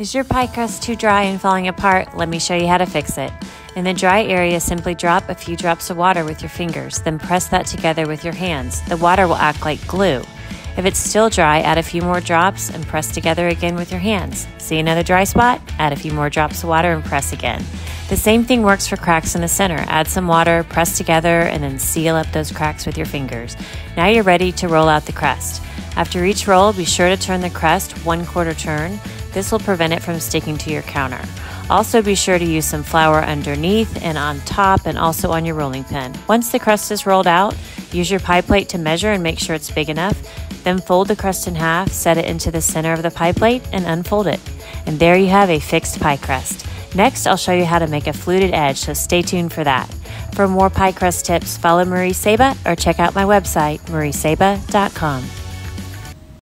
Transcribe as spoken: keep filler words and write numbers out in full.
Is your pie crust too dry and falling apart? Let me show you how to fix it. In the dry area, simply drop a few drops of water with your fingers, then press that together with your hands. The water will act like glue. If it's still dry, add a few more drops and press together again with your hands. See another dry spot? Add a few more drops of water and press again. The same thing works for cracks in the center. Add some water, press together, and then seal up those cracks with your fingers. Now you're ready to roll out the crust. After each roll, be sure to turn the crust one quarter turn. This will prevent it from sticking to your counter. Also be sure to use some flour underneath and on top and also on your rolling pin. Once the crust is rolled out, use your pie plate to measure and make sure it's big enough. Then fold the crust in half, set it into the center of the pie plate and unfold it. And there you have a fixed pie crust. Next, I'll show you how to make a fluted edge, so stay tuned for that. For more pie crust tips, follow Marie Saba or check out my website, marie saba dot com.